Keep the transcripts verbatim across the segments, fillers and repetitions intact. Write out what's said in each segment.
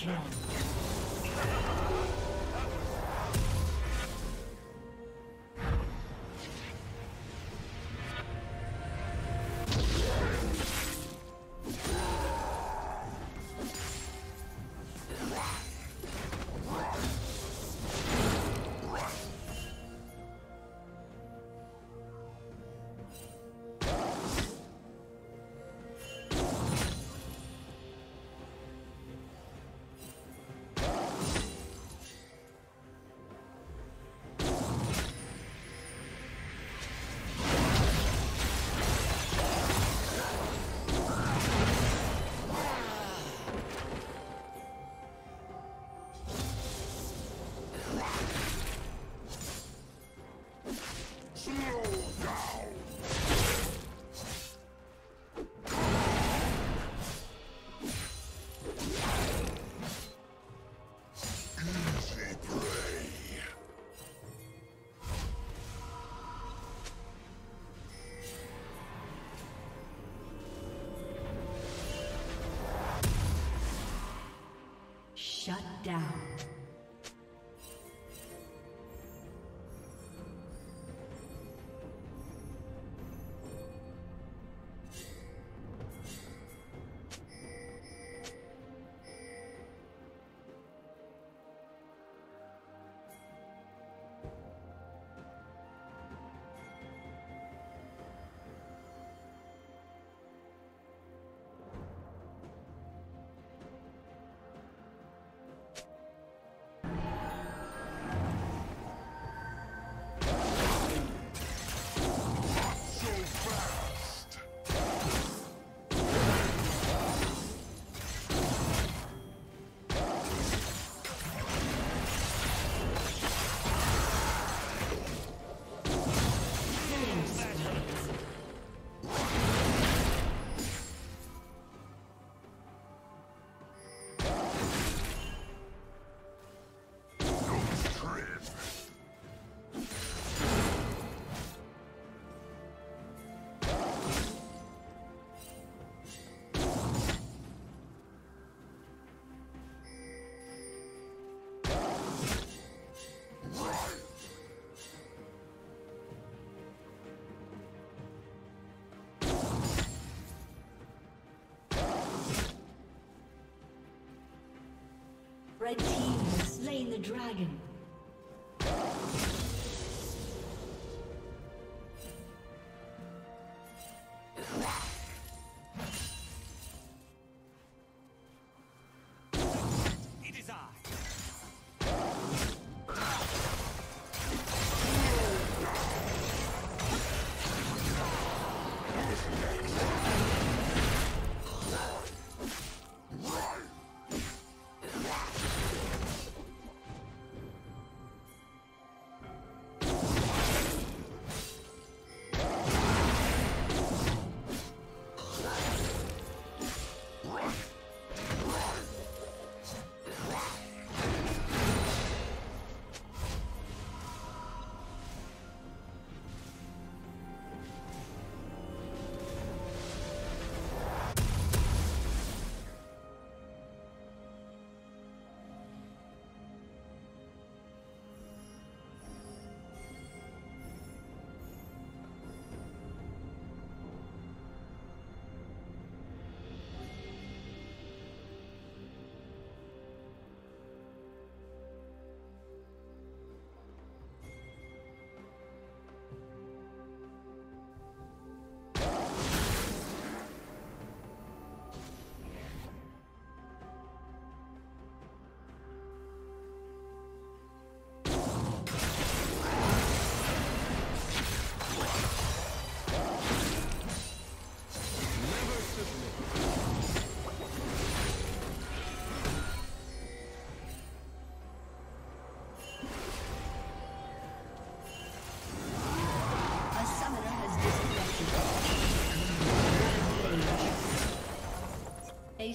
Killed. Shut down. Red team has slain the dragon. A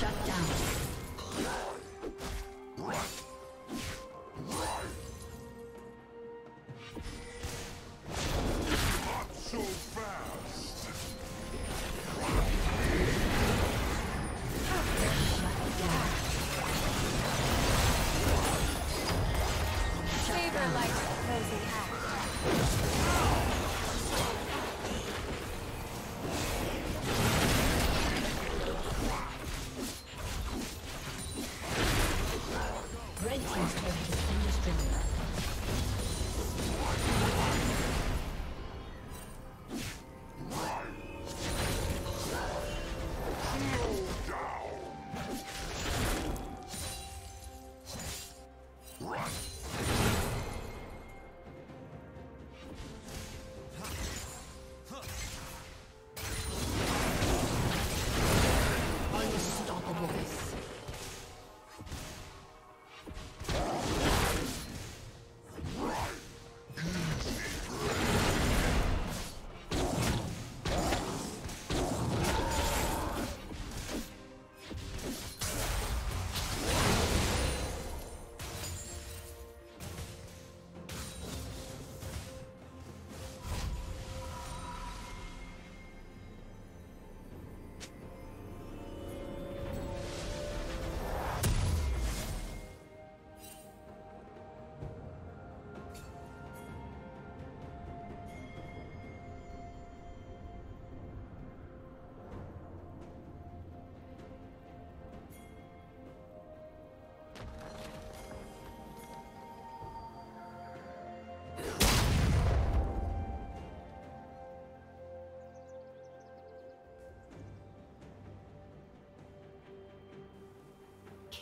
Shut down.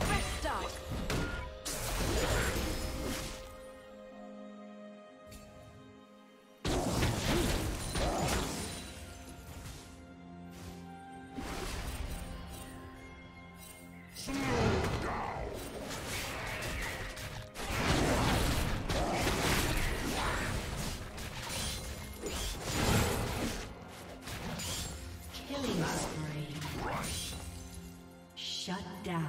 Fresh start. Killing spree. Shut down.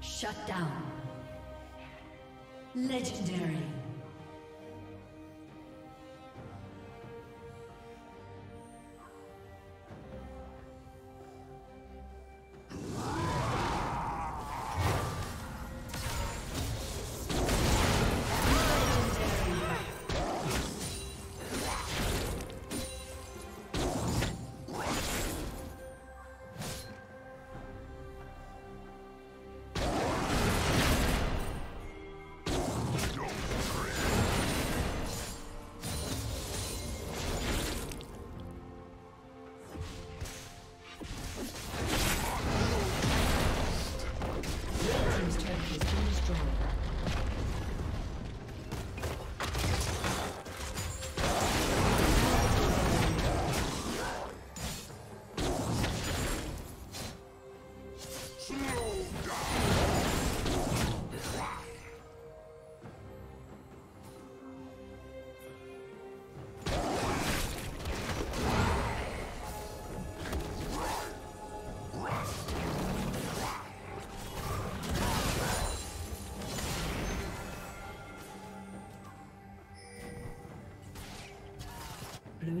Shut down. Legendary. Blue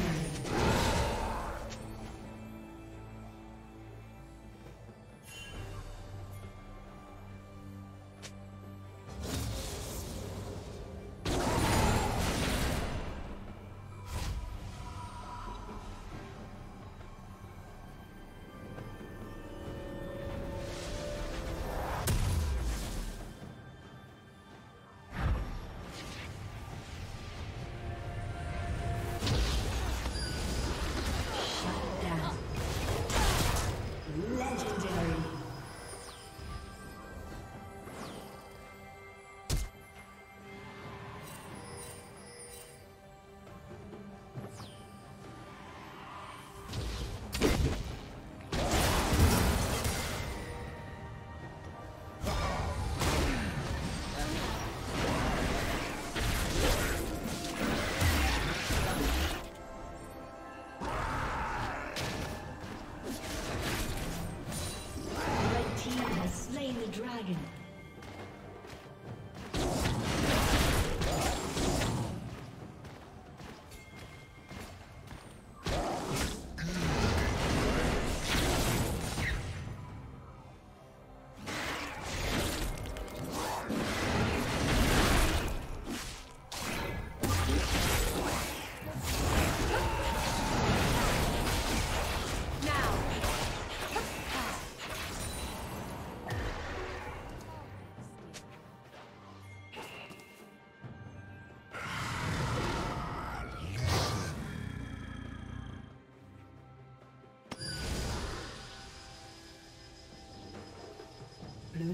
Blue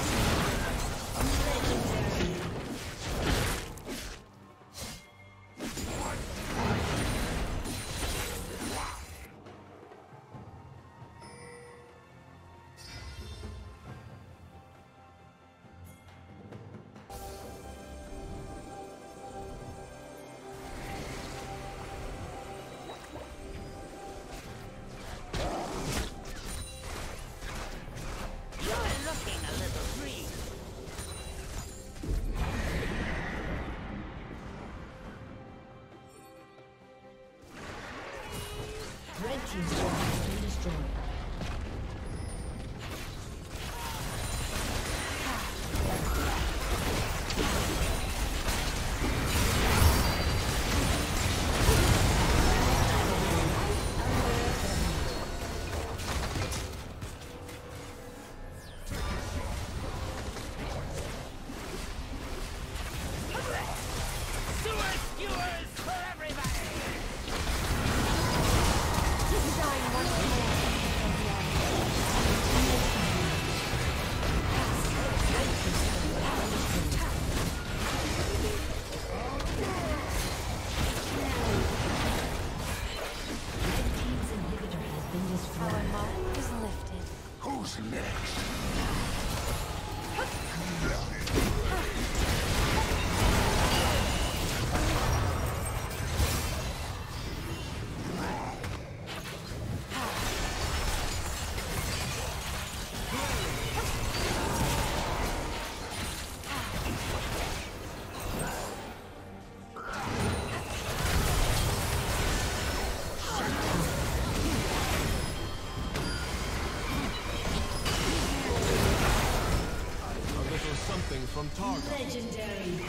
Legendary.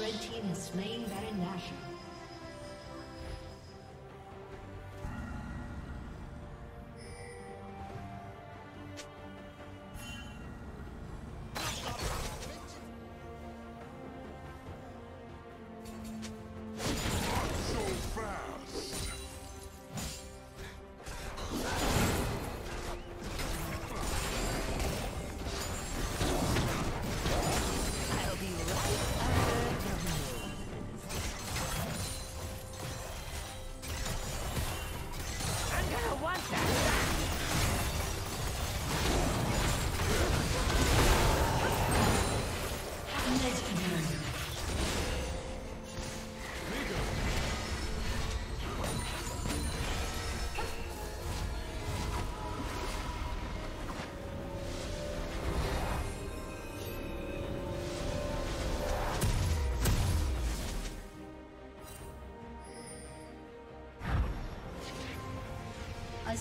Red team has slain Baron Nashor. A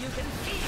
You can feel